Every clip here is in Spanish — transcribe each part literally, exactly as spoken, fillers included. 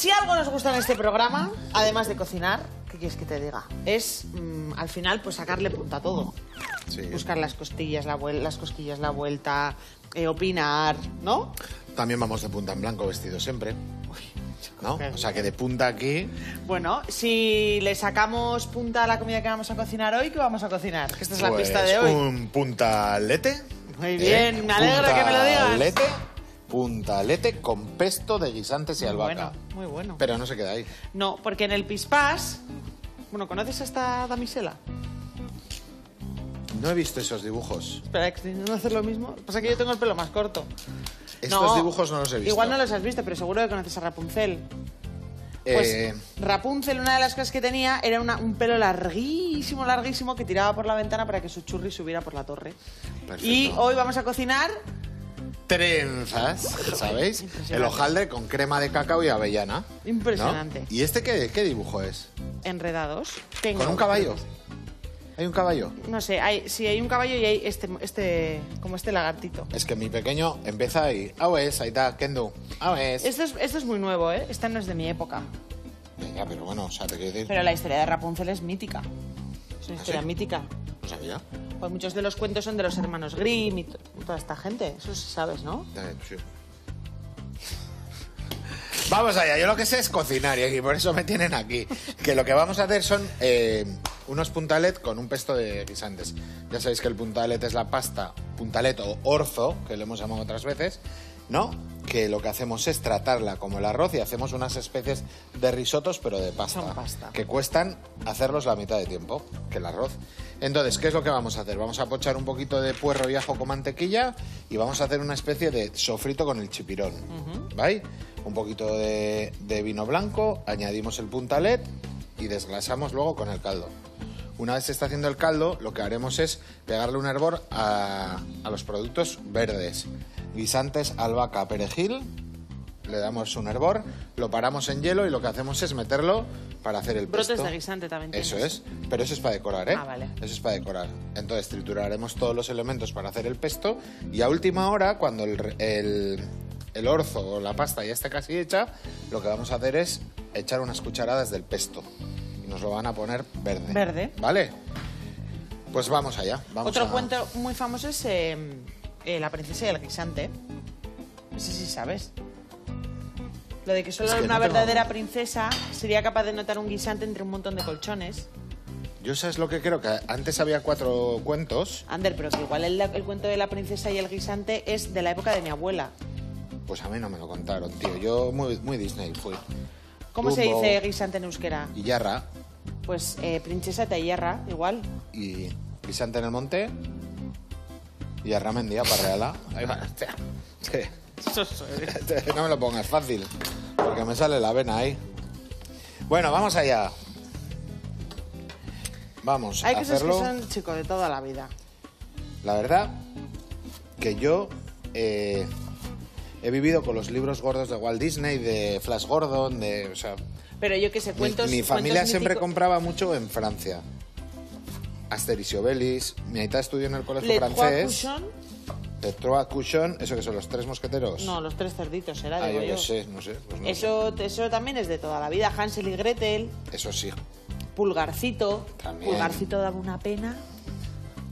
Si algo nos gusta en este programa, además de cocinar, ¿qué quieres que te diga? Es, mmm, al final, pues sacarle punta a todo. Sí. Buscar las costillas, la vuelta, las cosquillas, la vuelta, eh, opinar, ¿no? También vamos de punta en blanco vestido siempre. Uy. ¿No? O sea, que de punta aquí... Bueno, si le sacamos punta a la comida que vamos a cocinar hoy, ¿qué vamos a cocinar? Que esta es pues la pista de hoy. Un puntalete. Muy bien, eh, me alegra que me lo digas. Puntalete, puntalete con pesto de guisantes y muy albahaca. Bueno, muy bueno. Pero no se queda ahí. No, porque en el pispás... Bueno, ¿conoces a esta damisela? No he visto esos dibujos. Espera, que no hacer lo mismo. Pasa que yo tengo el pelo más corto. Estos no, dibujos no los he visto. Igual no los has visto, pero seguro que conoces a Rapunzel. Pues eh... Rapunzel, una de las cosas que tenía era una, un pelo larguísimo, larguísimo, que tiraba por la ventana para que su churri subiera por la torre. Perfecto. Y hoy vamos a cocinar... Trenzas, ¿sabéis? El hojaldre con crema de cacao y avellana. Impresionante. ¿No? ¿Y este qué, qué dibujo es? Enredados. Tengo. ¿Con un caballo? ¿Hay un caballo? No sé, hay, sí, hay un caballo y hay este, este, como este lagartito. Es que mi pequeño empieza ahí. Ah, es, ahí está, Kendo. Ah, es. Esto es, esto es muy nuevo, ¿eh? Esta no es de mi época. Venga, pero bueno, o sea, te quiero decir... Pero la historia de Rapunzel es mítica. Es una historia mítica. No sabía. Pues muchos de los cuentos son de los hermanos Grimm y toda esta gente. Eso sí sabes, ¿no? Sí. Vamos allá, yo lo que sé es cocinar y aquí, por eso me tienen aquí. Que lo que vamos a hacer son eh, unos puntalet con un pesto de guisantes. Ya sabéis que el puntalet es la pasta, puntalet o orzo, que lo hemos llamado otras veces, ¿no? Que lo que hacemos es tratarla como el arroz y hacemos unas especies de risotos, pero de pasta. Son pasta. Que cuestan hacerlos la mitad de tiempo que el arroz. Entonces, ¿qué es lo que vamos a hacer? Vamos a pochar un poquito de puerro y ajo con mantequilla y vamos a hacer una especie de sofrito con el chipirón, uh-huh. ¿Vale? Un poquito de, de vino blanco, añadimos el puntalet y desglasamos luego con el caldo. Una vez se está haciendo el caldo, lo que haremos es pegarle un hervor a, a los productos verdes. Guisantes, albahaca, perejil, le damos un hervor, lo paramos en hielo y lo que hacemos es meterlo para hacer el pesto. Brotes de guisante también tienes. Eso es, pero eso es para decorar, ¿eh? Ah, vale. Eso es para decorar. Entonces trituraremos todos los elementos para hacer el pesto y a última hora, cuando el... el el orzo o la pasta ya está casi hecha, lo que vamos a hacer es echar unas cucharadas del pesto y nos lo van a poner verde. Verde. ¿Vale? Pues vamos allá. Vamos Otro a... cuento muy famoso es eh, eh, la princesa y el guisante. No sé si sabes. Lo de que solo es que una no verdadera tengo... princesa sería capaz de notar un guisante entre un montón de colchones. Yo sabes lo que creo, que antes había cuatro cuentos. Ander, pero que igual el, el cuento de la princesa y el guisante es de la época de mi abuela. Pues a mí no me lo contaron, tío. Yo muy, muy Disney fui. ¿Cómo Dumbo, se dice guisante en euskera? Illarra. Pues eh, princesa te illarra, igual. Y guisante en el monte. Illarra mendía, parreala. Ahí va. No me lo pongas fácil, porque me sale la vena ahí. Bueno, vamos allá. Vamos Hay a hacerlo. Hay cosas que son, chico, de toda la vida. La verdad que yo... Eh, He vivido con los libros gordos de Walt Disney, de Flash Gordon, de... O sea, pero yo qué sé, cuentos... Mi, mi familia cuentos siempre mítico... compraba mucho en Francia. Asterix y Obelix. Mi aita estudió en el colegio Le francés. Le Trois Cochons. ¿Eso que son? ¿Los tres mosqueteros? No, los tres cerditos, era, ah, digo yo. yo. sé, no sé. Pues no eso, sé. Eso también es de toda la vida. Hansel y Gretel. Eso sí. Pulgarcito. También. Pulgarcito daba una pena...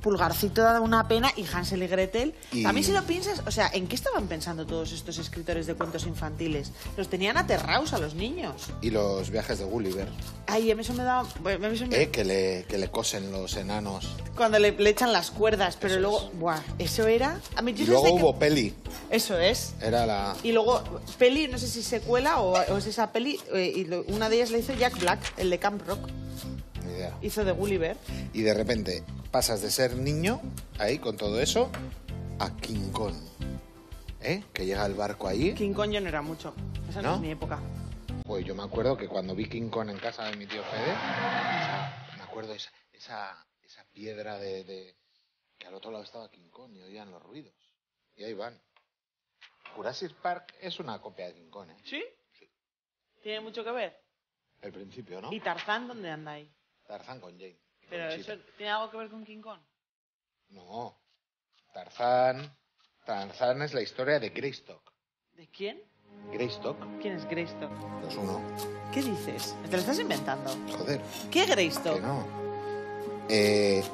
Pulgarcito da una pena y Hansel y Gretel. Y... También si lo piensas, o sea, ¿en qué estaban pensando todos estos escritores de cuentos infantiles? Los tenían aterrados a los niños. Y los viajes de Gulliver. Ay, a mí eso me da... Eso me... Eh, que le, que le cosen los enanos. Cuando le, le echan las cuerdas, pero eso luego... Es. Buah, eso era... A mí, yo y luego que... hubo peli. Eso es. Era la... Y luego, peli, no sé si secuela o, o es esa peli, eh, y lo, una de ellas la hizo Jack Black, el de Camp Rock. Ni idea. Hizo de Gulliver. Y de repente... Pasas de ser niño, ahí, con todo eso, a King Kong, ¿eh? Que llega el barco allí. King Kong yo no era mucho, esa no, no es mi época. Pues yo me acuerdo que cuando vi King Kong en casa de mi tío Fede, esa, me acuerdo esa, esa, esa piedra de, de... que al otro lado estaba King Kong y oían los ruidos. Y ahí van. Jurassic Park es una copia de King Kong, ¿eh? ¿Sí? Sí. ¿Tiene mucho que ver? El principio, ¿no? ¿Y Tarzán dónde anda ahí? Tarzán con Jane. ¿Pero eso tiene algo que ver con King Kong? No. Tarzán... Tarzán es la historia de Greystoke. ¿De quién? ¿Greystoke? ¿Quién es Greystoke? Pues uno. ¿Qué dices? ¿Te lo estás inventando? Joder. ¿Qué Greystoke? Que no. Eh...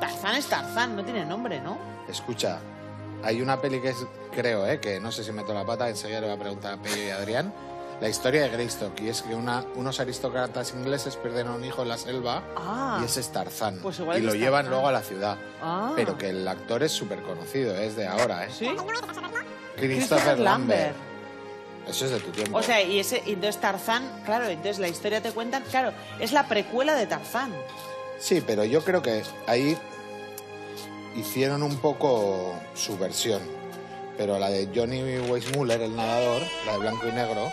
Tarzán es Tarzán, no tiene nombre, ¿no? Escucha, hay una peli que es, creo, eh, que no sé si meto la pata, enseguida le voy a preguntar a Pello y a Adrián, la historia de Greystoke, y es que una, unos aristócratas ingleses pierden a un hijo en la selva ah, y ese es Tarzán, pues igual y lo Tarzán. Llevan luego a la ciudad, ah. pero que el actor es súper conocido, es de ahora, ¿eh? ¿Sí? Christopher Lambert. Lambert. Eso es de tu tiempo. O sea, y ese y entonces Tarzán, claro, entonces la historia te cuentan, claro, es la precuela de Tarzán. Sí, pero yo creo que ahí hicieron un poco su versión, pero la de Johnny Weissmuller, el nadador, la de blanco y negro,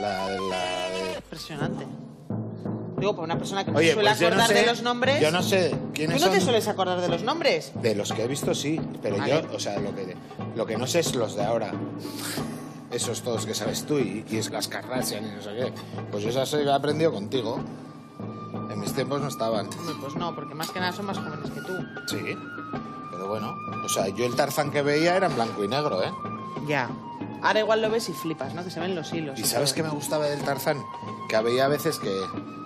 la de... La de... Impresionante. Digo, para una persona que no se suele pues acordar no sé, de los nombres... Yo no sé quiénes ¿Tú no son... te sueles acordar de los nombres? De los que he visto, sí, pero vale. yo, o sea, lo que, lo que no sé es los de ahora. Esos todos que sabes tú y, y es las Carrasian y no sé qué. Pues yo esas he aprendido contigo. En mis tiempos no estaban. Pues no, porque más que nada son más jóvenes que tú. Sí, pero bueno. O sea, yo el Tarzán que veía era en blanco y negro, ¿eh? Ya. Ahora igual lo ves y flipas, ¿no? Que se ven los hilos. ¿Y sabes qué me gustaba del Tarzán? Que veía a veces que...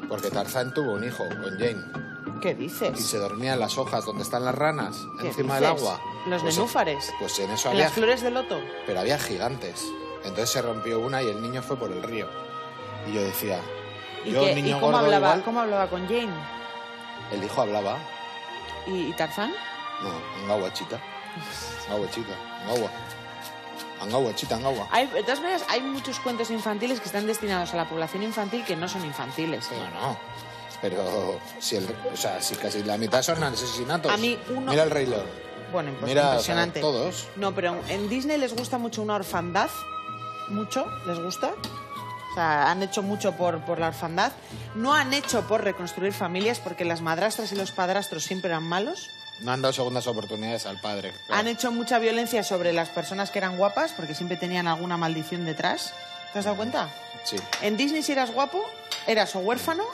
Porque Tarzán tuvo un hijo con Jane. ¿Qué dices? Y se dormía en las hojas donde están las ranas, encima del agua. ¿Los nenúfares? Pues en eso había... ¿Las flores de loto? Pero había gigantes. Entonces se rompió una y el niño fue por el río. Y yo decía... ¿Y, yo, qué, niño ¿y cómo, gordo hablaba, igual, cómo hablaba con Jane? El hijo hablaba. ¿Y, y Tarzán? No, angahuachita. Angahuachita, angahua. Angahuachita, angahua. Hay, de todas maneras, hay muchos cuentos infantiles que están destinados a la población infantil que no son infantiles. ¿Eh? No, no. Pero si, el, o sea, si casi la mitad son asesinatos. A mí uno... Mira el Rey León. Bueno, Mira, impresionante. O sea, todos. No, pero en Disney les gusta mucho una orfandad. Mucho, les gusta. O sea, han hecho mucho por, por la orfandad. No han hecho por reconstruir familias porque las madrastras y los padrastros siempre eran malos. No han dado segundas oportunidades al padre. Claro. Han hecho mucha violencia sobre las personas que eran guapas porque siempre tenían alguna maldición detrás. ¿Te has dado cuenta? Sí. En Disney si eras guapo, eras o huérfano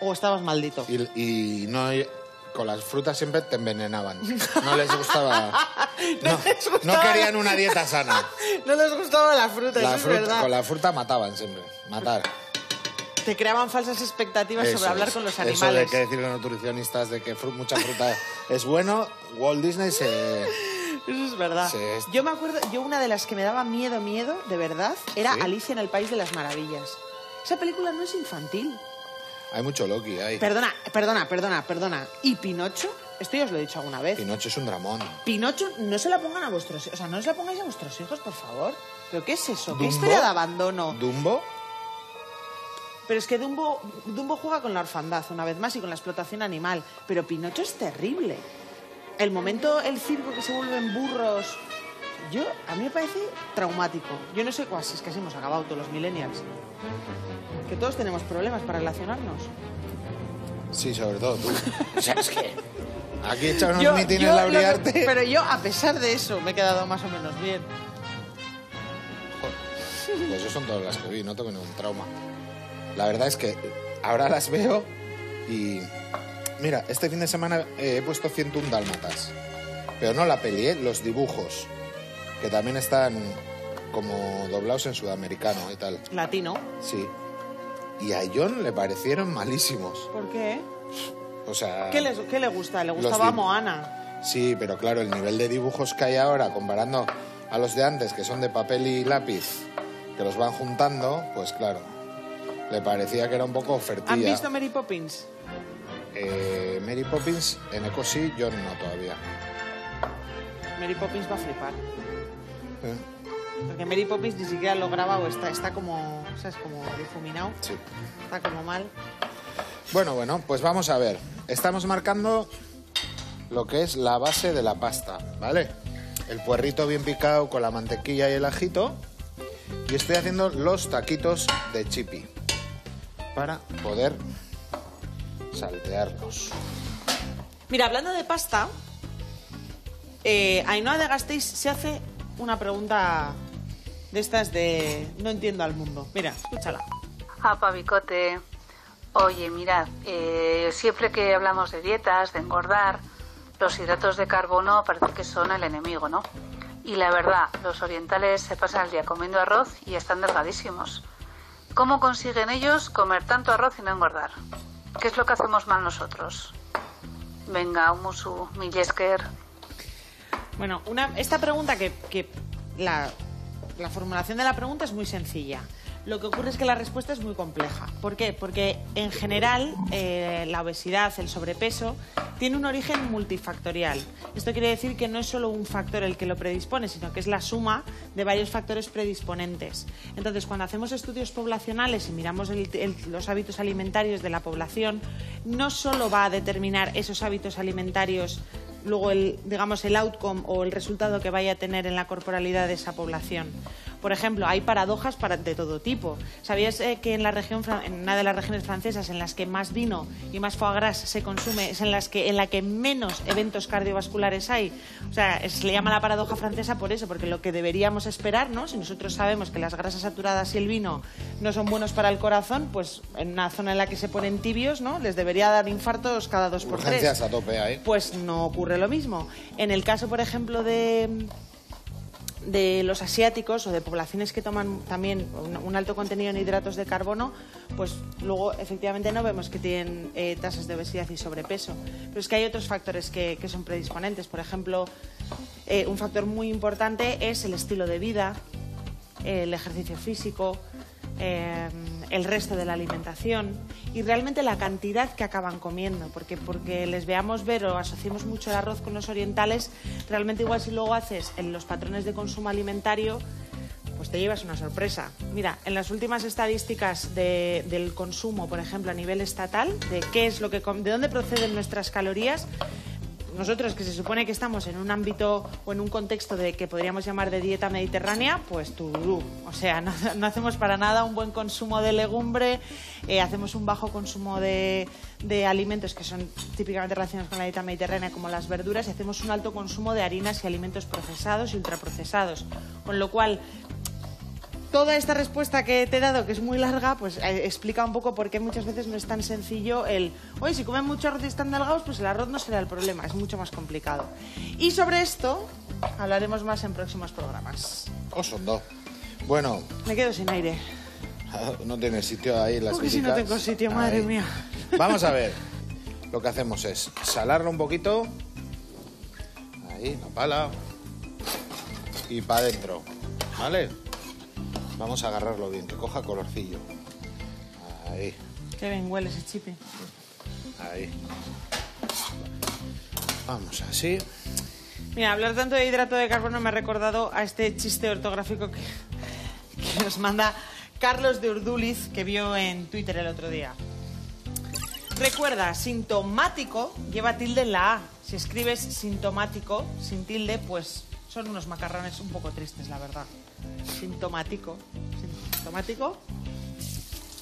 o estabas maldito. Y, y no... Con las frutas siempre te envenenaban. No les gustaba... No, no, les gustaba no querían una dieta sana. No les gustaba la fruta, la eso fruta, es verdad. Con la fruta mataban siempre. Matar. Te creaban falsas expectativas eso, sobre hablar es, con los animales. Eso de que decir los nutricionistas de que fru mucha fruta es bueno, Walt Disney se... Eso es verdad. Se... Yo me acuerdo... Yo una de las que me daba miedo, miedo, de verdad, era ¿Sí? Alicia en el País de las Maravillas. Esa película no es infantil. Hay mucho Loki ahí. Perdona, perdona, perdona, perdona. ¿Y Pinocho? Esto ya os lo he dicho alguna vez. Pinocho es un dramón. Pinocho, no se la pongan a vuestros hijos. O sea, no os la pongáis a vuestros hijos, por favor. ¿Pero qué es eso? ¿Dumbo? ¿Qué historia de abandono? ¿Dumbo? Pero es que Dumbo, Dumbo juega con la orfandad, una vez más, y con la explotación animal. Pero Pinocho es terrible. El momento, el circo que se vuelven burros... Yo, a mí me parece traumático. Yo no sé cuál, si es que así hemos acabado todos los millennials. Que todos tenemos problemas para relacionarnos. Sí, sobre todo tú. O sea, es que aquí echaron un mitin en laurearte. Que, pero yo, a pesar de eso, me he quedado más o menos bien. Pues yo son todas las que vi, no tengo ningún trauma. La verdad es que ahora las veo y... Mira, este fin de semana he puesto ciento uno dálmatas. Pero no la peli, ¿eh? Los dibujos. Que también están como doblados en sudamericano y tal. ¿Latino? Sí. Y a John le parecieron malísimos. ¿Por qué? O sea... ¿Qué, les, qué le gusta? ¿Le gustaba Moana? Sí, pero claro, el nivel de dibujos que hay ahora, comparando a los de antes, que son de papel y lápiz, que los van juntando, pues claro, le parecía que era un poco ofertilla. ¿Han visto Mary Poppins? Eh, Mary Poppins, en Eco sí, John no todavía. Mary Poppins va a flipar. ¿Eh? Porque Mary Poppins ni siquiera lo graba o está, está como, ¿sabes? Como difuminado. Sí. Está como mal. Bueno, bueno, pues vamos a ver. Estamos marcando lo que es la base de la pasta, ¿vale? El puerrito bien picado con la mantequilla y el ajito. Y estoy haciendo los taquitos de chipi para poder saltearlos. Mira, hablando de pasta, eh, Ainhoa de Gasteiz se hace... Una pregunta de estas de no entiendo al mundo. Mira, escúchala. Apa, bicote. Oye, mirad, eh, siempre que hablamos de dietas, de engordar, los hidratos de carbono parece que son el enemigo, ¿no? Y la verdad, los orientales se pasan el día comiendo arroz y están delgadísimos. ¿Cómo consiguen ellos comer tanto arroz y no engordar? ¿Qué es lo que hacemos mal nosotros? Venga, un musu, millesker. Bueno, una, esta pregunta que, que la, la formulación de la pregunta es muy sencilla. Lo que ocurre es que la respuesta es muy compleja. ¿Por qué? Porque en general eh, la obesidad, el sobrepeso, tiene un origen multifactorial. Esto quiere decir que no es solo un factor el que lo predispone, sino que es la suma de varios factores predisponentes. Entonces, cuando hacemos estudios poblacionales y miramos el, el, los hábitos alimentarios de la población, no solo va a determinar esos hábitos alimentarios luego el, digamos, el outcome o el resultado que vaya a tener en la corporalidad de esa población. Por ejemplo, hay paradojas para, de todo tipo. ¿Sabías eh, que en, la región, en una de las regiones francesas en las que más vino y más foie gras se consume es en, las que, en la que menos eventos cardiovasculares hay? O sea, se le llama la paradoja francesa por eso, porque lo que deberíamos esperar, ¿no? Si nosotros sabemos que las grasas saturadas y el vino no son buenos para el corazón, pues en una zona en la que se ponen tibios, ¿no? Les debería dar infartos cada dos por tres. Urgencias a tope ahí. Pues no ocurre lo mismo. En el caso, por ejemplo, de, de los asiáticos o de poblaciones que toman también un, un alto contenido en hidratos de carbono, pues luego efectivamente no vemos que tienen eh, tasas de obesidad y sobrepeso. Pero es que hay otros factores que, que son predisponentes. Por ejemplo, eh, un factor muy importante es el estilo de vida, eh, el ejercicio físico, eh, el resto de la alimentación y realmente la cantidad que acaban comiendo, porque, porque les veamos ver o asociamos mucho el arroz con los orientales, realmente igual si luego haces en los patrones de consumo alimentario, pues te llevas una sorpresa. Mira, en las últimas estadísticas de, del consumo, por ejemplo, a nivel estatal, de qué es lo que, de dónde proceden nuestras calorías, nosotros que se supone que estamos en un ámbito o en un contexto de que podríamos llamar de dieta mediterránea, pues tururú. O sea, no, no hacemos para nada un buen consumo de legumbre, eh, hacemos un bajo consumo de, de alimentos que son típicamente relacionados con la dieta mediterránea, como las verduras, y hacemos un alto consumo de harinas y alimentos procesados y ultraprocesados. Con lo cual, toda esta respuesta que te he dado, que es muy larga, pues eh, explica un poco por qué muchas veces no es tan sencillo el... Oye, si comen mucho arroz y están delgados, pues el arroz no será el problema, es mucho más complicado. Y sobre esto hablaremos más en próximos programas. Os dos. Bueno... Me quedo sin aire. No tienes sitio ahí las críticas. Si no tengo sitio, madre ahí. Mía. Vamos a ver. Lo que hacemos es salarlo un poquito. Ahí, la pala. Y para adentro. ¿Vale? Vamos a agarrarlo bien, que coja colorcillo. Ahí. Qué bien huele ese chipe. Ahí. Vamos así. Mira, hablar tanto de hidrato de carbono me ha recordado a este chiste ortográfico que, que nos manda Carlos de Urduliz, que vio en Twitter el otro día. Recuerda, sintomático lleva tilde en la A. Si escribes sintomático sin tilde, pues son unos macarrones un poco tristes, la verdad. Sintomático. Sintomático.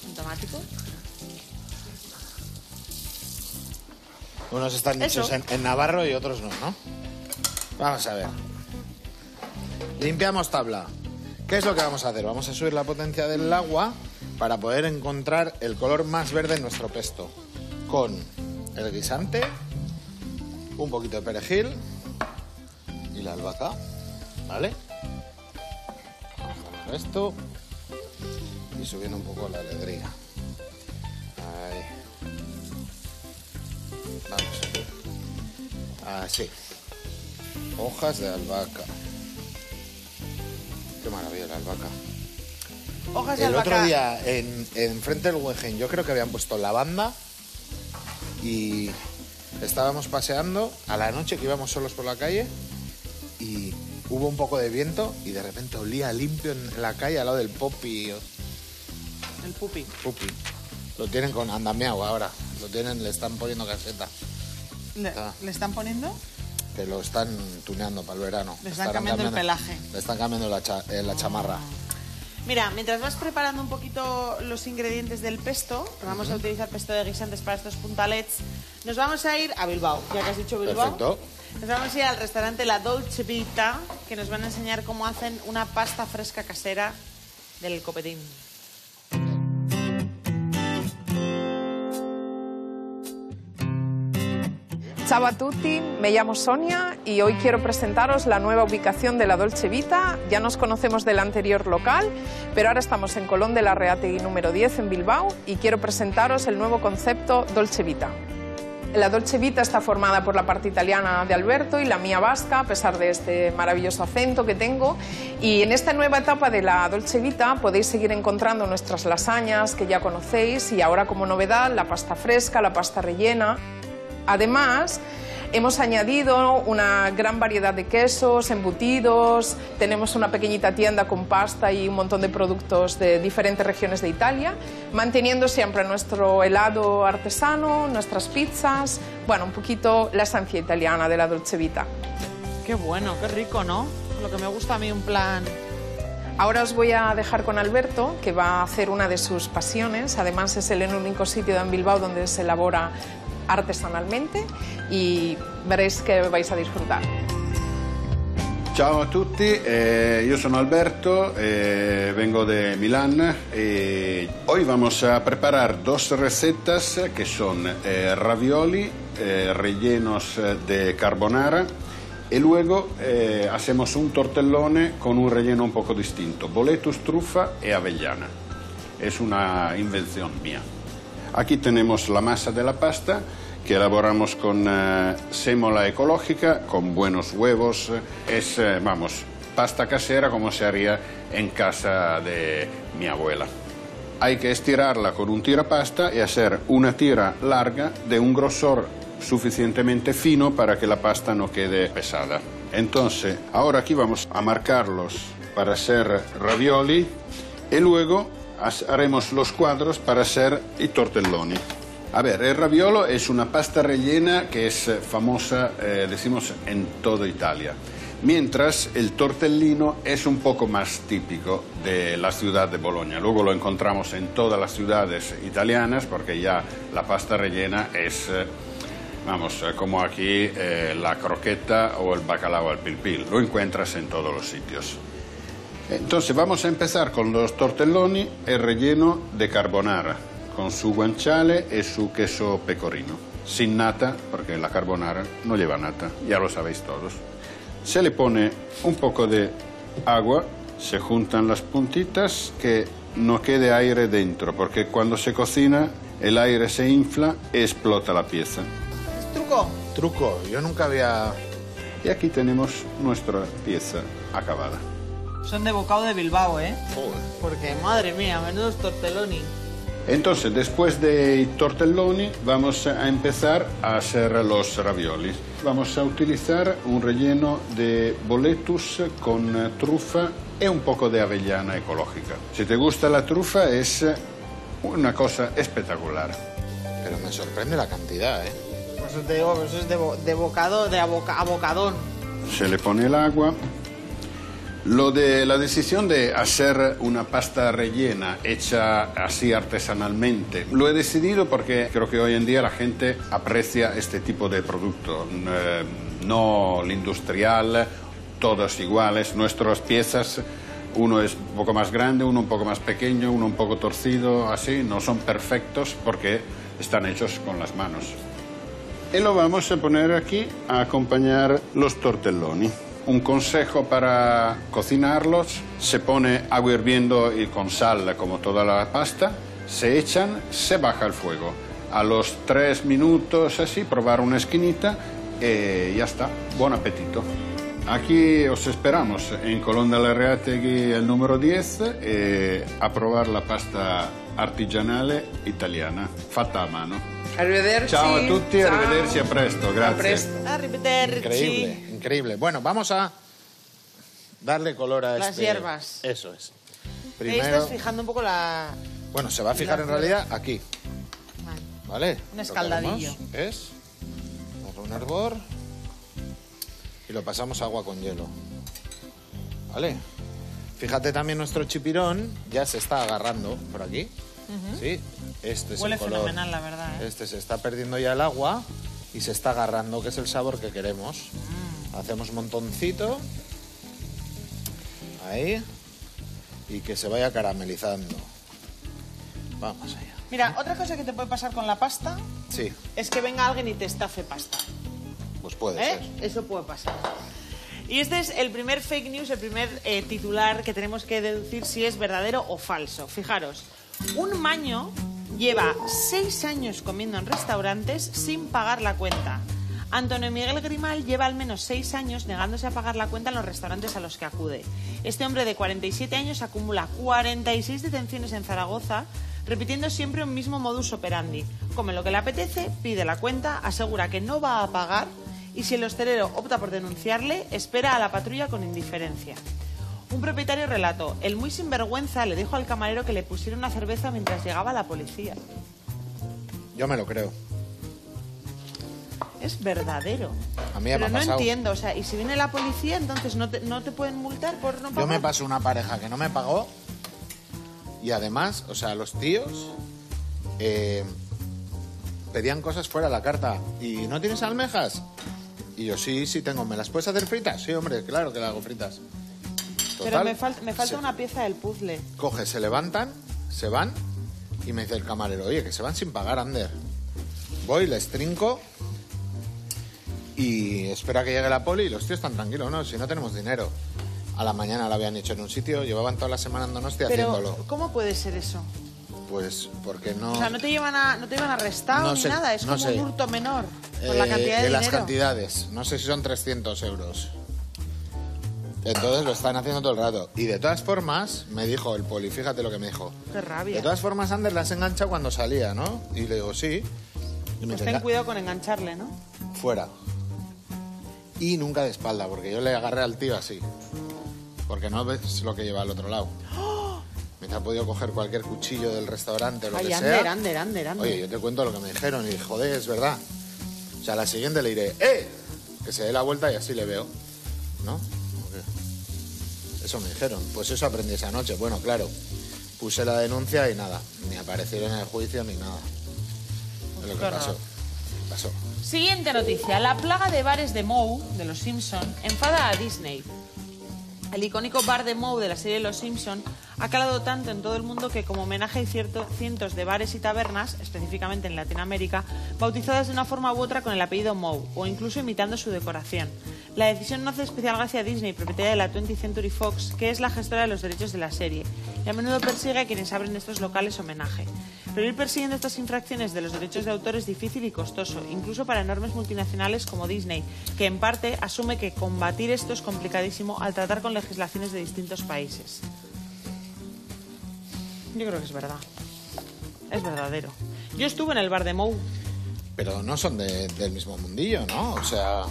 Sintomático. Unos están hechos en, en Navarro y otros no, ¿no? Vamos a ver. Limpiamos tabla. ¿Qué es lo que vamos a hacer? Vamos a subir la potencia del agua para poder encontrar el color más verde en nuestro pesto. Con el guisante, un poquito de perejil y la albahaca. ¿Vale? Esto y subiendo un poco la alegría. Ahí. Vamos. Así. Hojas de albahaca. Qué maravilla la albahaca. Hojas de albahaca. El otro día en, en frente del Wengen yo creo que habían puesto lavanda y estábamos paseando a la noche que íbamos solos por la calle y hubo un poco de viento y de repente olía limpio en la calle al lado del popi. El pupi. Pupi. Lo tienen con andamiao ahora. Lo tienen, le están poniendo caseta. ¿Le, ah. ¿le están poniendo? Te lo están tuneando para el verano. Le están, están cambiando, cambiando el pelaje. Le están cambiando la, cha, eh, la oh. chamarra. Mira, mientras vas preparando un poquito los ingredientes del pesto, vamos uh-huh. a utilizar pesto de guisantes para estos puntalets, nos vamos a ir a Bilbao, ya que has dicho Bilbao. Perfecto. Nos vamos a ir al restaurante La Dolce Vita, que nos van a enseñar cómo hacen una pasta fresca casera del copetín. Ciao a tutti, me llamo Sonia y hoy quiero presentaros la nueva ubicación de La Dolce Vita. Ya nos conocemos del anterior local, pero ahora estamos en Colón de Larreategui número diez en Bilbao y quiero presentaros el nuevo concepto Dolce Vita. La Dolce Vita está formada por la parte italiana de Alberto y la mía vasca, a pesar de este maravilloso acento que tengo. Y en esta nueva etapa de La Dolce Vita podéis seguir encontrando nuestras lasañas que ya conocéis y ahora como novedad la pasta fresca, la pasta rellena. Además, hemos añadido una gran variedad de quesos, embutidos, tenemos una pequeñita tienda con pasta y un montón de productos de diferentes regiones de Italia, manteniendo siempre nuestro helado artesano, nuestras pizzas, bueno, un poquito la esencia italiana de La Dolce Vita. Qué bueno, qué rico, ¿no? Lo que me gusta a mí, un plan... Ahora os voy a dejar con Alberto, que va a hacer una de sus pasiones. Además, es el único sitio en Bilbao donde se elabora artesanalmente y veréis que vais a disfrutar. Ciao a tutti, eh, yo soy Alberto, eh, vengo de Milán y hoy vamos a preparar dos recetas que son eh, ravioli, eh, rellenos de carbonara y luego eh, hacemos un tortellone con un relleno un poco distinto, boletus, trufa y avellana. Es una invención mía. Aquí tenemos la masa de la pasta que elaboramos con eh, sémola ecológica, con buenos huevos. Es, eh, vamos, pasta casera como se haría en casa de mi abuela. Hay que estirarla con un tirapasta y hacer una tira larga de un grosor suficientemente fino para que la pasta no quede pesada. Entonces, ahora aquí vamos a marcarlos para hacer ravioli y luego haremos los cuadros para hacer i tortelloni. A ver, el raviolo es una pasta rellena que es famosa, eh, decimos, en toda Italia. Mientras, el tortellino es un poco más típico de la ciudad de Bolonia. Luego lo encontramos en todas las ciudades italianas porque ya la pasta rellena es, eh, vamos, como aquí, eh, la croqueta o el bacalao al pilpil. Lo encuentras en todos los sitios. Entonces vamos a empezar con los tortelloni, el relleno de carbonara, con su guanciale y su queso pecorino, sin nata, porque la carbonara no lleva nata, ya lo sabéis todos. Se le pone un poco de agua, se juntan las puntitas, que no quede aire dentro, porque cuando se cocina el aire se infla y explota la pieza. ¿Es truco? Truco, yo nunca había... Y aquí tenemos nuestra pieza acabada. Son de bocado de Bilbao, ¿eh? Joder. Porque, madre mía, menudos tortelloni. Entonces, después de tortelloni, vamos a empezar a hacer los raviolis. Vamos a utilizar un relleno de boletus con trufa y un poco de avellana ecológica. Si te gusta la trufa, es una cosa espectacular. Pero me sorprende la cantidad, ¿eh? Por eso te digo, eso es de, bo de bocado, de aboca abocadón. Se le pone el agua. Lo de la decisión de hacer una pasta rellena hecha así artesanalmente, lo he decidido porque creo que hoy en día la gente aprecia este tipo de producto, eh, no el industrial, todos iguales, nuestras piezas, uno es un poco más grande, uno un poco más pequeño, uno un poco torcido, así, no son perfectos porque están hechos con las manos. Y lo vamos a poner aquí a acompañar los tortelloni. Un consejo para cocinarlos, se pone agua hirviendo y con sal como toda la pasta, se echan, se baja el fuego. A los tres minutos así, probar una esquinita y ya está. Buen apetito. Aquí os esperamos en Colón de Larreategui el número diez a probar la pasta artigianale italiana, fatta a mano. Arrivederci. Ciao a tutti, Ciao. Arrivederci, a presto, gracias. Increíble. Increíble. Bueno, vamos a darle color a las este... hierbas. Eso es. Primero... Ahí estás fijando un poco la... Bueno, se va a fijar la... en realidad aquí. Vale. ¿Vale? Un escaldadillo. Es un hervor y lo pasamos a agua con hielo. ¿Vale? Fíjate también nuestro chipirón. Ya se está agarrando por aquí. Uh-huh. Sí. Este es Huele el color. Fenomenal, la verdad. ¿Eh? Este se está perdiendo ya el agua y se está agarrando, que es el sabor que queremos. Mm. Hacemos montoncito, ahí, y que se vaya caramelizando. Vamos allá. Mira, otra cosa que te puede pasar con la pasta sí. es que venga alguien y te estafe pasta. Pues puede ¿Eh? ser. Eso puede pasar. Y este es el primer fake news, el primer eh, titular que tenemos que deducir si es verdadero o falso. Fijaros, un maño lleva seis años comiendo en restaurantes sin pagar la cuenta. Antonio Miguel Grimal lleva al menos seis años negándose a pagar la cuenta en los restaurantes a los que acude. Este hombre de cuarenta y siete años acumula cuarenta y seis detenciones en Zaragoza, repitiendo siempre un mismo modus operandi. Come lo que le apetece, pide la cuenta, asegura que no va a pagar y si el hostelero opta por denunciarle, espera a la patrulla con indiferencia. Un propietario relató, el muy sinvergüenza le dijo al camarero que le pusiera una cerveza mientras llegaba la policía. Yo me lo creo. Es verdadero. A mí me ha pasado. Pero no entiendo, o sea, y si viene la policía, entonces no te, no te pueden multar por no pagar. Yo me paso una pareja que no me pagó y además, o sea, los tíos eh, pedían cosas fuera de la carta. ¿Y no tienes almejas? Y yo, sí, sí tengo. ¿Me las puedes hacer fritas? Sí, hombre, claro que las hago fritas. Total, pero me, fal me falta se... una pieza del puzzle. Coge, se levantan, se van y me dice el camarero, oye, que se van sin pagar, Ander. Voy, les trinco y espero a que llegue la poli y los tíos están tranquilos, ¿no? Si no tenemos dinero. A la mañana lo habían hecho en un sitio, llevaban toda la semana en Donostia haciéndolo. Pero, ¿cómo puede ser eso? Pues porque no... O sea, no te llevan a, no te llevan arrestado no ni sé, nada, es no como sé. un hurto menor por eh, la cantidad de, de dinero. Las cantidades, no sé si son trescientos euros. Entonces lo están haciendo todo el rato. Y de todas formas, me dijo el poli, fíjate lo que me dijo. Qué rabia. De todas formas, Ander las engancha cuando salía, ¿no? Y le digo, sí. Y me pues ten cuidado con engancharle, ¿no? Fuera. Y nunca de espalda, porque yo le agarré al tío así. Porque no ves lo que lleva al otro lado. ¡Oh! Me ha podido coger cualquier cuchillo del restaurante o lo Ay, que Ander, sea. Ander, Ander, Ander. Oye, yo te cuento lo que me dijeron y joder, es verdad. O sea, a la siguiente le diré, ¡eh! Que se dé la vuelta y así le veo, ¿no? Eso me dijeron, pues eso aprendí esa noche. Bueno, claro, puse la denuncia y nada, ni aparecieron en el juicio ni nada. Es lo que pasó. pasó. Siguiente noticia, la plaga de bares de Moe, de Los Simpsons, enfada a Disney. El icónico bar de Moe de la serie Los Simpsons ha calado tanto en todo el mundo que como homenaje hay cierto, cientos de bares y tabernas, específicamente en Latinoamérica, bautizadas de una forma u otra con el apellido Moe o incluso imitando su decoración. La decisión no hace especial gracia a Disney, propietaria de la twentieth century fox, que es la gestora de los derechos de la serie, y a menudo persigue a quienes abren estos locales homenaje. Pero ir persiguiendo estas infracciones de los derechos de autor es difícil y costoso, incluso para enormes multinacionales como Disney, que en parte asume que combatir esto es complicadísimo al tratar con legislaciones de distintos países. Yo creo que es verdad. Es verdadero. Yo estuve en el bar de Moe. Pero no son de, del mismo mundillo, ¿no? O sea...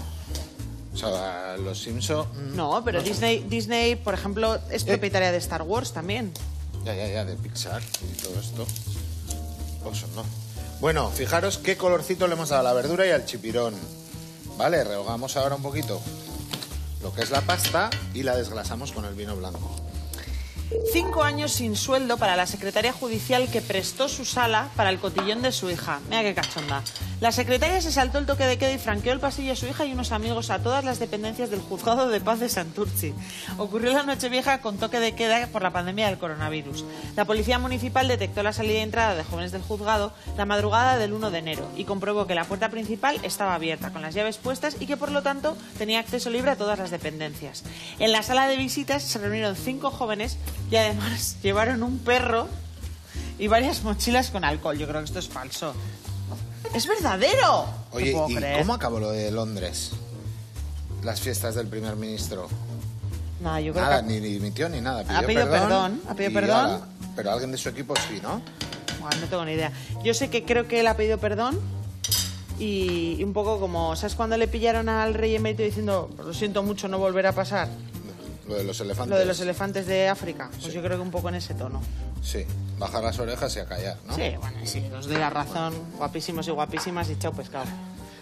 O sea, los Simpsons... No, pero no Disney, son... Disney, por ejemplo, es propietaria eh. de Star Wars también. Ya, ya, ya, de Pixar y todo esto. Oso, no. Bueno, fijaros qué colorcito le hemos dado a la verdura y al chipirón. Vale, rehogamos ahora un poquito lo que es la pasta y la desglasamos con el vino blanco. Cinco años sin sueldo para la secretaria judicial que prestó su sala para el cotillón de su hija. Mira qué cachonda. La secretaria se saltó el toque de queda y franqueó el pasillo a su hija y unos amigos a todas las dependencias del juzgado de paz de Santurtzi. Ocurrió la Nochevieja con toque de queda por la pandemia del coronavirus. La policía municipal detectó la salida y entrada de jóvenes del juzgado la madrugada del primero de enero y comprobó que la puerta principal estaba abierta, con las llaves puestas y que por lo tanto tenía acceso libre a todas las dependencias. En la sala de visitas se reunieron cinco jóvenes y además llevaron un perro y varias mochilas con alcohol. Yo creo que esto es falso. ¡Es verdadero! Oye, ¿y creer? cómo acabó lo de Londres? Las fiestas del primer ministro. Nada, yo creo nada, que... ni dimitió ni nada. Pidió ha pedido perdón. perdón ha pedido perdón. Ala, pero alguien de su equipo sí, ¿no? Bueno, no tengo ni idea. Yo sé que creo que él ha pedido perdón y, y un poco como... ¿Sabes cuando le pillaron al rey emérito diciendo lo siento mucho, no volverá a pasar? Lo de los elefantes. Lo de los elefantes de África. Pues sí. Yo creo que un poco en ese tono. Sí, bajar las orejas y a callar, ¿no? Sí, bueno, sí, os doy la razón. Bueno. Guapísimos y guapísimas y chao pescado.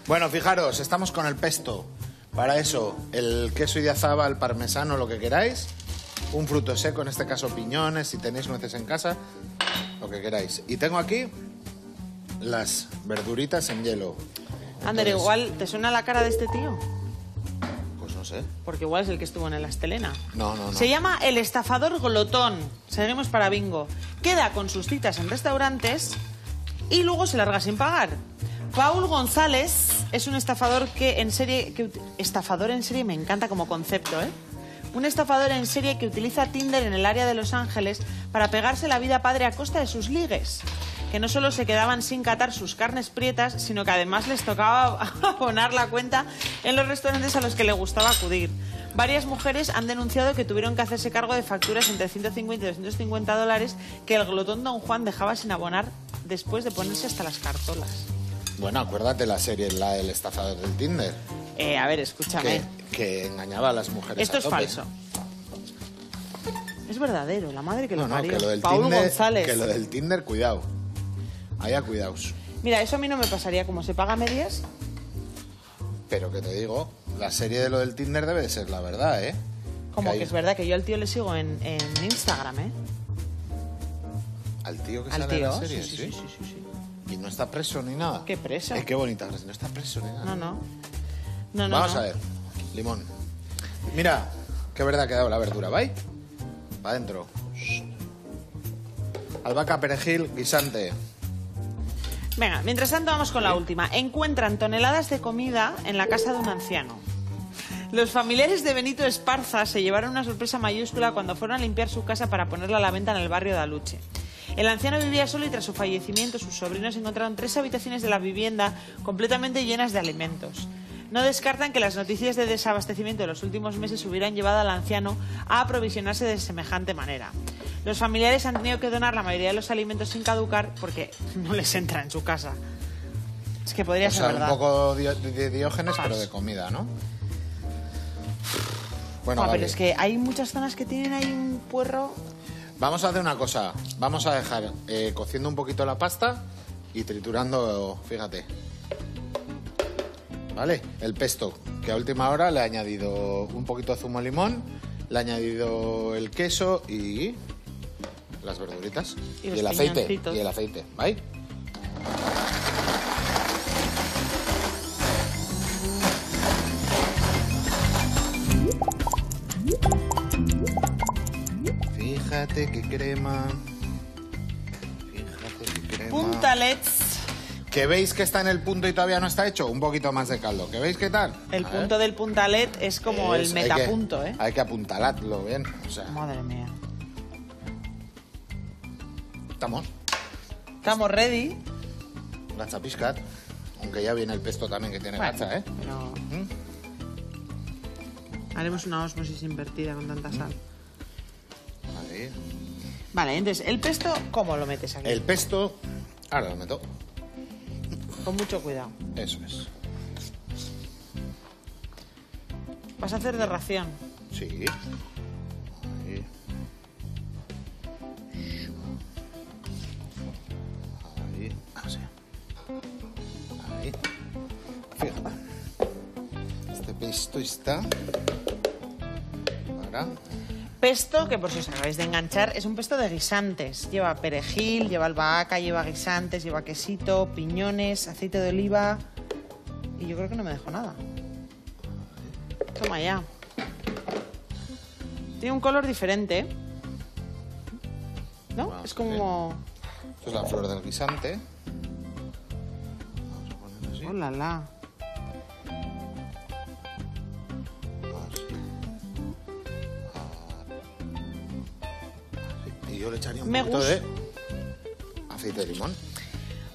Bueno, fijaros, estamos con el pesto. Para eso, el queso idiazaba, el parmesano, lo que queráis. Un fruto seco, en este caso piñones, si tenéis nueces en casa, lo que queráis. Y tengo aquí las verduritas en hielo. Entonces... Ander, igual, ¿te suena la cara de este tío? ¿Eh? Porque igual es el que estuvo en el Astelena. No, no, no. Se llama el estafador glotón. Seremos para bingo. Queda con sus citas en restaurantes y luego se larga sin pagar. Paul González es un estafador que en serie... Que, estafador en serie me encanta como concepto, ¿eh? Un estafador en serie que utiliza Tinder en el área de Los Ángeles para pegarse la vida padre a costa de sus ligues, que no solo se quedaban sin catar sus carnes prietas, sino que además les tocaba abonar la cuenta en los restaurantes a los que le gustaba acudir. Varias mujeres han denunciado que tuvieron que hacerse cargo de facturas entre ciento cincuenta y doscientos cincuenta dólares que el glotón Don Juan dejaba sin abonar después de ponerse hasta las cartolas. Bueno, acuérdate la serie, la del estafador del Tinder. Eh, a ver, escúchame. Que, que engañaba a las mujeres. Esto a tope. Es falso. Es verdadero, la madre que lo no, parió. No, que lo del Paul Tinder, González. Que lo del Tinder, cuidado. Allá, cuidaos. Mira, eso a mí no me pasaría, como se paga medias. Pero que te digo, la serie de lo del Tinder debe de ser la verdad, ¿eh? Como que, hay... que es verdad, que yo al tío le sigo en, en Instagram, ¿eh? ¿Al tío que ¿Al sale tío? En la serie? Sí sí, ¿sí? Sí, sí, sí, sí. ¿Y no está preso ni nada? ¿Qué preso? Eh, qué bonita, no está preso ni nada. No, no. No, no, Vamos no. a ver, limón. Mira, qué verdad que ha dado la verdura, ¿vale? Va adentro. Albahaca, perejil, guisante. Venga, mientras tanto vamos con la última. Encuentran toneladas de comida en la casa de un anciano. Los familiares de Benito Esparza se llevaron una sorpresa mayúscula cuando fueron a limpiar su casa para ponerla a la venta en el barrio de Aluche. El anciano vivía solo y tras su fallecimiento sus sobrinos encontraron tres habitaciones de la vivienda completamente llenas de alimentos. No descartan que las noticias de desabastecimiento de los últimos meses hubieran llevado al anciano a aprovisionarse de semejante manera. Los familiares han tenido que donar la mayoría de los alimentos sin caducar porque no les entra en su casa. Es que podría o ser sea, verdad. Un poco de di di Diógenes, Paz. Pero de comida, ¿no? Bueno, no, vale. Pero es que hay muchas zonas que tienen ahí un puerro... Vamos a hacer una cosa. Vamos a dejar eh, cociendo un poquito la pasta y triturando, fíjate... ¿Vale? El pesto, que a última hora le he añadido un poquito de zumo de limón, le he añadido el queso y las verduritas. Y, y el aceite. Y el aceite, ¿vale? Fíjate qué crema. Fíjate qué crema. Puntalette. ¿Que veis que está en el punto y todavía no está hecho? Un poquito más de caldo. ¿Que veis qué tal? El a punto ver. Del puntalet es como es, el metapunto, hay que, ¿eh? Hay que apuntalarlo bien. O sea, madre mía. Estamos. Estamos ready. Gacha piscat. Aunque ya viene el pesto también que tiene bueno, gacha, ¿eh? Pero... ¿Mm? Haremos una osmosis invertida con tanta sal. Vale. Vale, entonces, ¿el pesto cómo lo metes aquí? El pesto... Ahora lo meto. Con mucho cuidado. Eso es. ¿Vas a hacer de ración? Sí. Ahí. Ahí. Así. Ahí. Fíjate. Este pesto está... Para... Pesto, que por si os acabáis de enganchar, es un pesto de guisantes. Lleva perejil, lleva albahaca, lleva guisantes, lleva quesito, piñones, aceite de oliva... Y yo creo que no me dejo nada. Toma ya. Tiene un color diferente. ¿No? Ah, es como... Sí. Esto es la flor del guisante. Vamos a ponerlo así. ¡Oh, la, la! Yo le echaría un Me poquito de aceite de limón.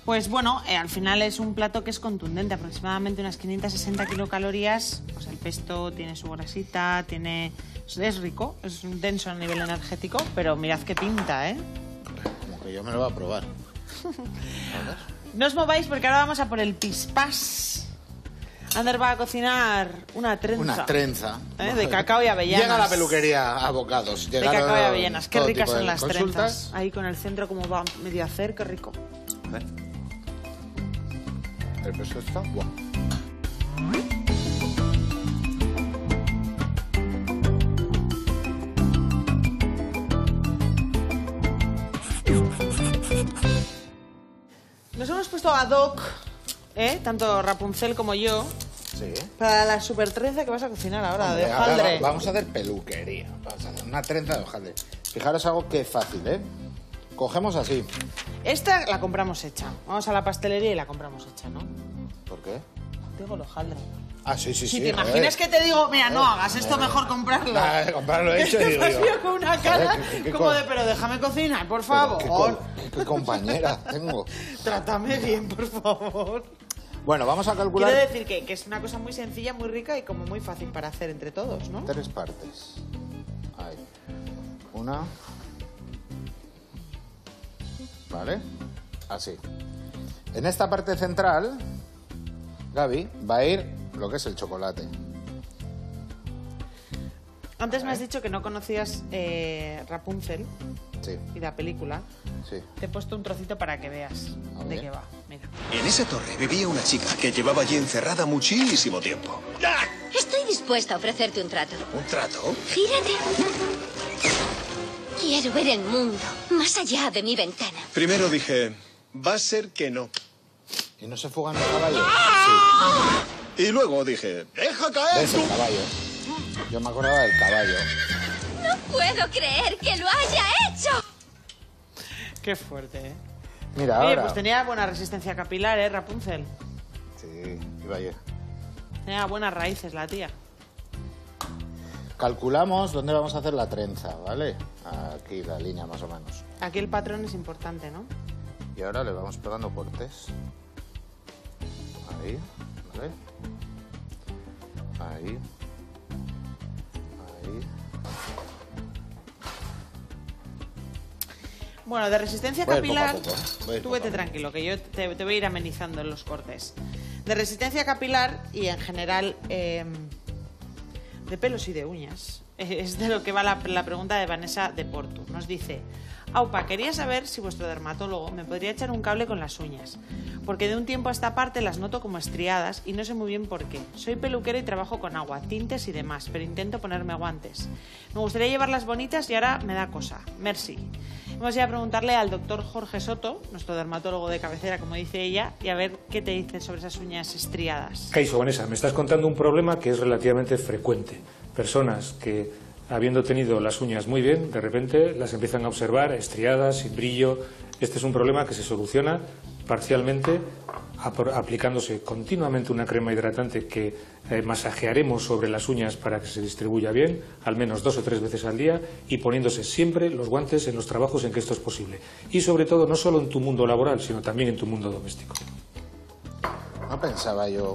Pues bueno, eh, al final es un plato que es contundente, aproximadamente unas quinientas sesenta kilocalorías. Pues el pesto tiene su grasita, tiene... es rico, es denso a nivel energético, pero mirad qué pinta, ¿eh? Como que yo me lo voy a probar. No os mováis porque ahora vamos a por el pispás. Ander va a cocinar una trenza. Una trenza. ¿Eh? De cacao y avellanas. Llega a la peluquería a bocados. Llegaron de cacao y avellanas. Qué ricas son las consultas. Trenzas. Ahí con el centro como va medio a hacer. Qué rico. A ver. El peso está guau. Nos hemos puesto ad hoc. ¿Eh? Tanto Rapunzel como yo. Sí. Para la super trenza que vas a cocinar ahora. Hombre, de hojaldre. Ahora vamos a hacer peluquería. Vamos a hacer una trenza de hojaldre. Fijaros algo que es fácil, ¿eh? Cogemos así. Esta la compramos hecha. Vamos a la pastelería y la compramos hecha, ¿no? ¿Por qué? digo el hojaldre. Ah, sí, sí, sí. Si te imaginas que te digo, mira, no hagas esto, mejor comprarlo. Nah, comprarlo hecho, y digo yo, con una cara como de, pero déjame cocinar, por favor. Qué, qué compañera tengo. Trátame bien, por favor. Bueno, vamos a calcular... Quiero decir que, que es una cosa muy sencilla, muy rica y como muy fácil para hacer entre todos, ¿no? Tres partes. Ahí. Una. Vale. Así. En esta parte central, Gaby, va a ir lo que es el chocolate. Antes me has dicho que no conocías eh, Rapunzel. Sí. Y la película. Sí. Te he puesto un trocito para que veas de qué va. Mira. En esa torre vivía una chica que llevaba allí encerrada muchísimo tiempo. ¡Ah! Estoy dispuesta a ofrecerte un trato. ¿Un trato? Gírate. Quiero ver el mundo más allá de mi ventana. Primero dije, va a ser que no. ¿Y no se fugan los caballos? ¡Ah! Sí. Y luego dije, deja caer. ¿Ves el caballo? Yo me acordaba del caballo. ¡No puedo creer que lo haya hecho! Qué fuerte, ¿eh? Mira, oye, ahora... pues tenía buena resistencia capilar, ¿eh, Rapunzel? Sí, iba ayer. Tenía buenas raíces la tía. Calculamos dónde vamos a hacer la trenza, ¿vale? Aquí la línea, más o menos. Aquí el patrón es importante, ¿no? Y ahora le vamos pegando cortes. Ahí, ¿vale? Ahí. Ahí. Bueno, de resistencia capilar, tú vete tranquilo, que yo te, te voy a ir amenizando en los cortes. De resistencia capilar y en general eh, de pelos y de uñas, es de lo que va la, la pregunta de Vanessa de Porto. Nos dice, aupa, quería saber si vuestro dermatólogo me podría echar un cable con las uñas, porque de un tiempo a esta parte las noto como estriadas y no sé muy bien por qué. Soy peluquera y trabajo con agua, tintes y demás, pero intento ponerme guantes. Me gustaría llevarlas bonitas y ahora me da cosa. Merci. Vamos a ir a preguntarle al doctor Jorge Soto, nuestro dermatólogo de cabecera, como dice ella, y a ver qué te dice sobre esas uñas estriadas. ¿Qué hizo, Vanessa? Me estás contando un problema que es relativamente frecuente. Personas que, habiendo tenido las uñas muy bien, de repente las empiezan a observar estriadas, sin brillo. Este es un problema que se soluciona parcialmente aplicándose continuamente una crema hidratante que eh, masajearemos sobre las uñas para que se distribuya bien, al menos dos o tres veces al día, y poniéndose siempre los guantes en los trabajos en que esto es posible. Y sobre todo, no solo en tu mundo laboral, sino también en tu mundo doméstico. No pensaba yo...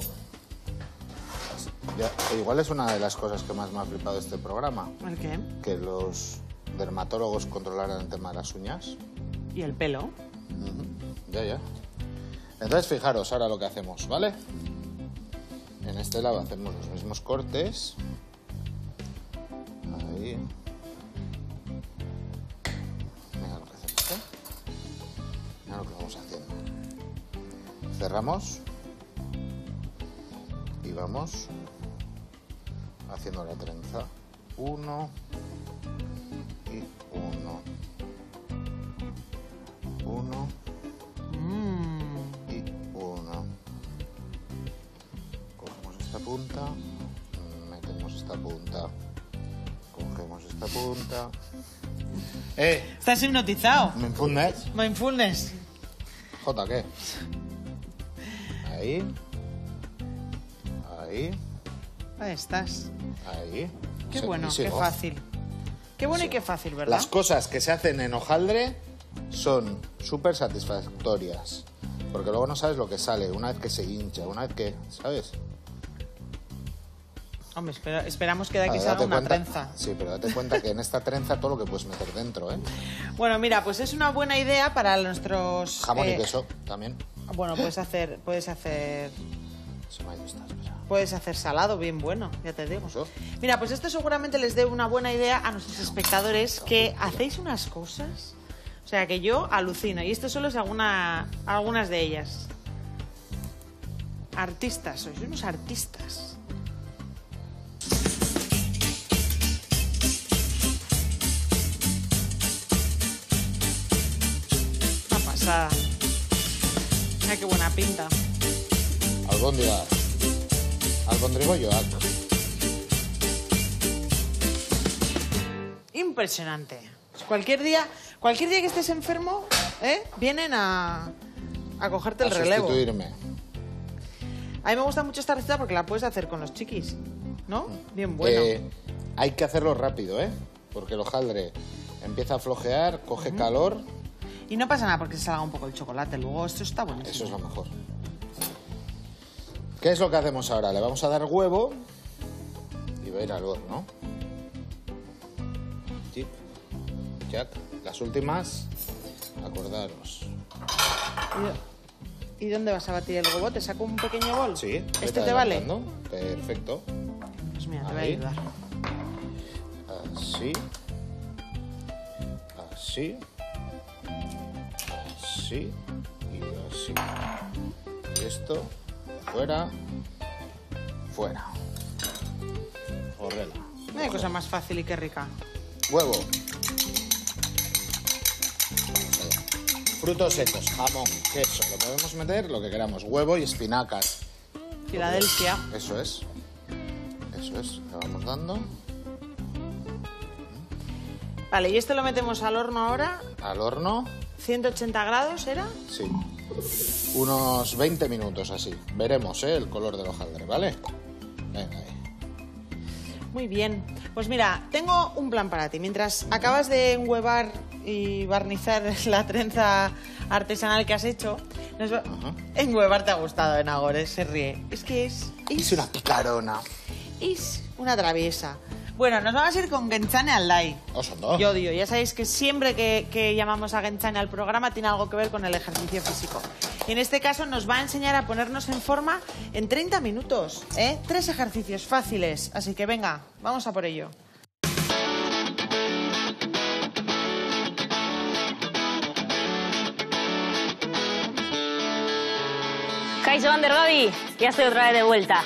Ya, igual es una de las cosas que más me ha flipado este programa. ¿Por qué? Que los dermatólogos controlaran el tema de las uñas. ¿Y el pelo? Mm-hmm. Ya, ya. Entonces, fijaros ahora lo que hacemos, ¿vale? En este lado hacemos los mismos cortes. Ahí. Mira lo que hacemos, ¿eh? Mira lo que vamos haciendo. Cerramos. Y vamos haciendo la trenza. Uno. Y uno. Uno. Punta, metemos esta punta, cogemos esta punta. ¡Eh! Estás hipnotizado. ¿Me infundes? Me infundes. Jota, ¿qué? Ahí. Ahí. Ahí estás. Ahí. Qué bueno, qué fácil. Qué bueno y qué fácil, ¿verdad? Las cosas que se hacen en hojaldre son súper satisfactorias, porque luego no sabes lo que sale una vez que se hincha, una vez que, ¿sabes? Hombre, espero, esperamos que de aquí salga una trenza. Sí, pero date cuenta que en esta trenza todo lo que puedes meter dentro, ¿eh? Bueno, mira, pues es una buena idea para nuestros... Jamón eh, y queso, también. Bueno, puedes hacer... Puedes hacer... Se me ha ido esta, espera. Puedes hacer salado bien bueno, ya te digo. ¿Eso? Mira, pues esto seguramente les dé una buena idea a nuestros espectadores, que hacéis unas cosas... O sea, que yo alucino. Y esto solo es alguna, algunas de ellas. Artistas, sois unos artistas. Mira qué buena pinta. Albóndiga. Albóndrigo yo. Impresionante. Cualquier día, cualquier día que estés enfermo, ¿eh? Vienen a, a cogerte el relevo. A sustituirme. A mí me gusta mucho esta receta porque la puedes hacer con los chiquis, ¿no? Bien bueno. Eh, hay que hacerlo rápido, ¿eh? Porque el hojaldre empieza a flojear, coge uh-huh. calor. Y no pasa nada porque se salga un poco el chocolate. Luego esto está buenísimo. Eso es lo mejor. ¿Qué es lo que hacemos ahora? Le vamos a dar huevo y va a ir al horno. Chip, chat. Las últimas, acordaros. ¿Y dónde vas a batir el huevo? ¿Te saco un pequeño bol? Sí. ¿Este te vale? Perfecto. Pues mira, te voy a ayudar. Así. Así. Así. Y así. Y esto. Fuera. Fuera. Correla. No hay cosa más fácil y qué rica. Huevo. Frutos secos, jamón, queso. Lo podemos meter lo que queramos. Huevo y espinacas. Filadelfia. Eso es. Eso es. Le vamos dando. Vale, y esto lo metemos al horno ahora. Al horno. ¿ciento ochenta grados era? Sí. Unos veinte minutos así. Veremos, ¿eh?, el color del hojaldre, ¿vale? Venga, ahí. Muy bien. Pues mira, tengo un plan para ti. Mientras acabas de enhuevar y barnizar la trenza artesanal que has hecho... Nos va... Enhuevar te ha gustado, Enagores, se ríe. Es que es... Es, es una picarona. Es una traviesa. Bueno, nos vamos a ir con Genchane al Lai. Osando. Yo digo, ya sabéis que siempre que, que llamamos a Genchane al programa tiene algo que ver con el ejercicio físico. Y en este caso nos va a enseñar a ponernos en forma en treinta minutos, ¿eh? Tres ejercicios fáciles, así que venga, vamos a por ello. Kaixo Ander Gabi, ya estoy otra vez de vuelta.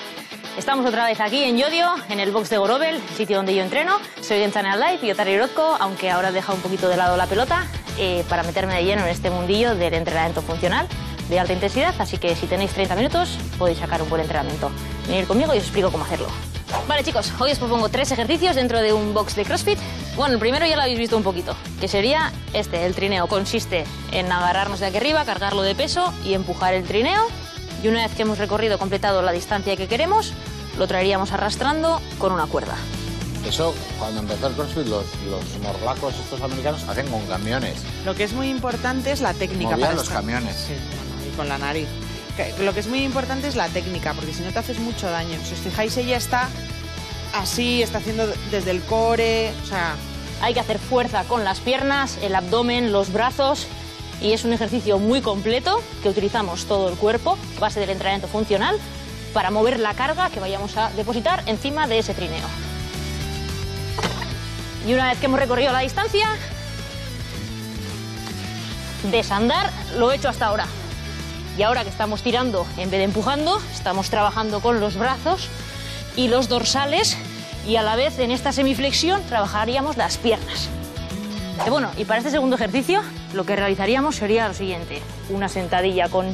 Estamos otra vez aquí en Llodio, en el box de Gorobel, el sitio donde yo entreno. Soy en Channel Live y Otari Orozco, aunque ahora he dejado un poquito de lado la pelota eh, para meterme de lleno en este mundillo del entrenamiento funcional de alta intensidad. Así que si tenéis treinta minutos podéis sacar un buen entrenamiento. Venid conmigo y os explico cómo hacerlo. Vale chicos, hoy os propongo tres ejercicios dentro de un box de CrossFit. Bueno, el primero ya lo habéis visto un poquito, que sería este, el trineo. Consiste en agarrarnos de aquí arriba, cargarlo de peso y empujar el trineo. Y una vez que hemos recorrido, completado la distancia que queremos, lo traeríamos arrastrando con una cuerda. Eso, cuando empezó el CrossFit, los, los morlacos estos americanos hacen con camiones. Lo que es muy importante es la técnica. Movían para los estar... camiones. Sí, bueno, y con la nariz. Lo que es muy importante es la técnica, porque si no te haces mucho daño. Si os fijáis, ella está así, está haciendo desde el core, o sea... Hay que hacer fuerza con las piernas, el abdomen, los brazos... Y es un ejercicio muy completo, que utilizamos todo el cuerpo, base del entrenamiento funcional, para mover la carga que vayamos a depositar encima de ese trineo. Y una vez que hemos recorrido la distancia, desandar lo hecho hasta ahora. Y ahora que estamos tirando en vez de empujando, estamos trabajando con los brazos y los dorsales, y a la vez en esta semiflexión trabajaríamos las piernas. Bueno, y para este segundo ejercicio lo que realizaríamos sería lo siguiente. Una sentadilla con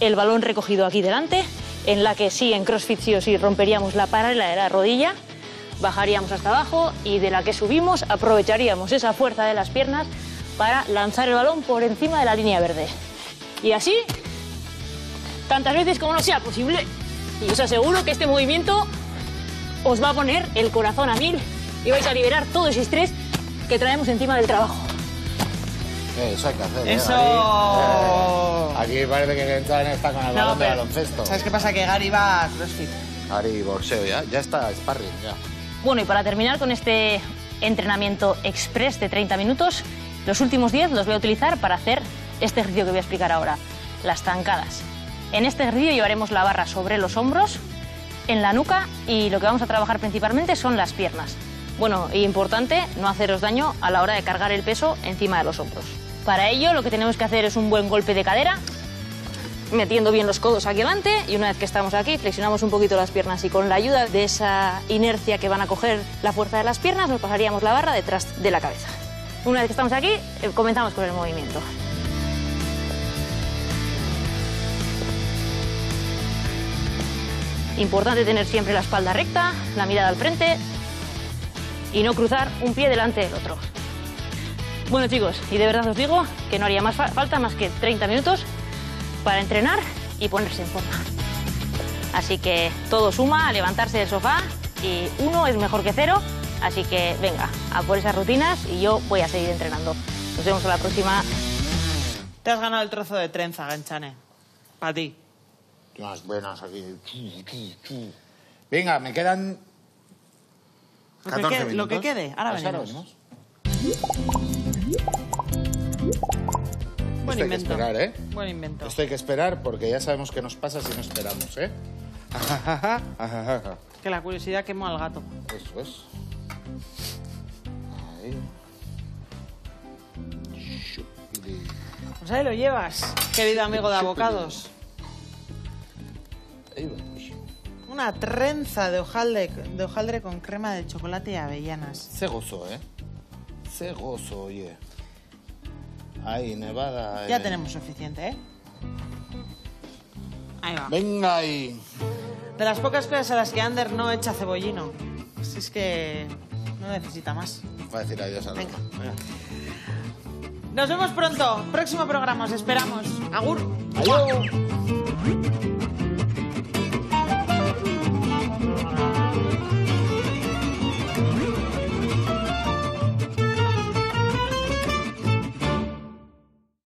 el balón recogido aquí delante, en la que sí, en CrossFit sí o sí, romperíamos la paralela de la rodilla, bajaríamos hasta abajo y de la que subimos aprovecharíamos esa fuerza de las piernas para lanzar el balón por encima de la línea verde. Y así, tantas veces como no sea posible. Y os aseguro que este movimiento os va a poner el corazón a mil y vais a liberar todo ese estrés que traemos encima del trabajo. Eso hay que hacer. Eso. ¿Eh? Aquí, eh, aquí parece que Genchane está con el balón no, pero, de baloncesto. ¿Sabes qué pasa? Que Gary va a CrossFit. Gary boxeo ya, ya está sparring ya. Bueno, y para terminar con este entrenamiento express de treinta minutos, los últimos diez los voy a utilizar para hacer este ejercicio que voy a explicar ahora, las zancadas. En este ejercicio llevaremos la barra sobre los hombros, en la nuca, y lo que vamos a trabajar principalmente son las piernas. Bueno, y importante, no haceros daño a la hora de cargar el peso encima de los hombros. Para ello, lo que tenemos que hacer es un buen golpe de cadera, metiendo bien los codos aquí delante, y una vez que estamos aquí, flexionamos un poquito las piernas y con la ayuda de esa inercia que van a coger la fuerza de las piernas, nos pasaríamos la barra detrás de la cabeza. Una vez que estamos aquí, comenzamos con el movimiento. Importante tener siempre la espalda recta, la mirada al frente... y no cruzar un pie delante del otro. Bueno chicos, y de verdad os digo que no haría más fa- falta más que treinta minutos para entrenar y ponerse en forma. Así que todo suma, a levantarse del sofá, y uno es mejor que cero. Así que venga, a por esas rutinas, y yo voy a seguir entrenando. Nos vemos a la próxima. Te has ganado el trozo de trenza, Ganchane. Para ti. Las buenas aquí. Venga, me quedan catorce minutos. Lo que quede, ahora venimos. Buen invento. Esto hay que esperar, ¿eh? Buen invento. Esto hay que esperar porque ya sabemos qué nos pasa si no esperamos, ¿eh? Ajajaja, ajajaja. Que la curiosidad quemó al gato. Eso es. Ahí. Pues ahí lo llevas, querido amigo de abocados. Una trenza de hojaldre, de hojaldre con crema de chocolate y avellanas. Se gozo, ¿eh? Se gozo, oye. Ahí, nevada. Eh. Ya tenemos suficiente, ¿eh? Ahí va. Venga ahí. De las pocas cosas a las que Ander no echa cebollino. Si es que no necesita más. Va a decir adiós a Ander. Venga. Nos vemos pronto. Próximo programa, os esperamos. Agur. Adiós.